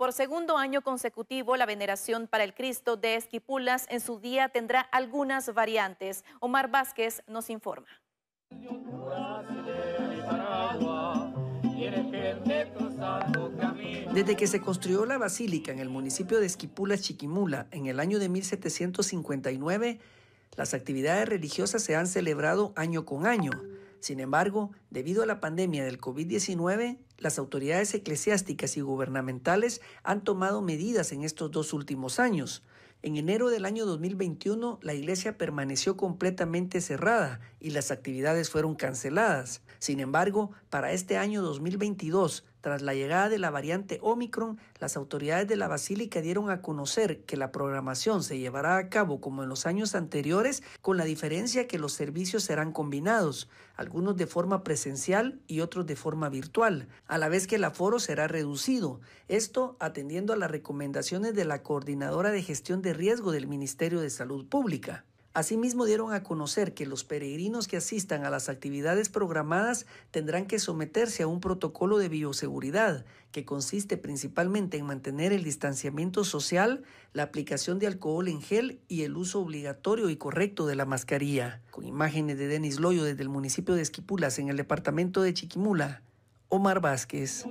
Por segundo año consecutivo, la veneración para el Cristo de Esquipulas en su día tendrá algunas variantes. Omar Vázquez nos informa. Desde que se construyó la basílica en el municipio de Esquipulas, Chiquimula, en el año de 1759, las actividades religiosas se han celebrado año con año. Sin embargo, debido a la pandemia del COVID-19, las autoridades eclesiásticas y gubernamentales han tomado medidas en estos dos últimos años. En enero del año 2021, la iglesia permaneció completamente cerrada y las actividades fueron canceladas. Sin embargo, para este año 2022, tras la llegada de la variante Omicron, las autoridades de la Basílica dieron a conocer que la programación se llevará a cabo como en los años anteriores, con la diferencia que los servicios serán combinados, algunos de forma presencial y otros de forma virtual, a la vez que el aforo será reducido. Esto atendiendo a las recomendaciones de la Coordinadora de Gestión de Riesgo del Ministerio de Salud Pública. Asimismo, dieron a conocer que los peregrinos que asistan a las actividades programadas tendrán que someterse a un protocolo de bioseguridad que consiste principalmente en mantener el distanciamiento social, la aplicación de alcohol en gel y el uso obligatorio y correcto de la mascarilla. Con imágenes de Denis Loyo desde el municipio de Esquipulas en el departamento de Chiquimula, Omar Vázquez.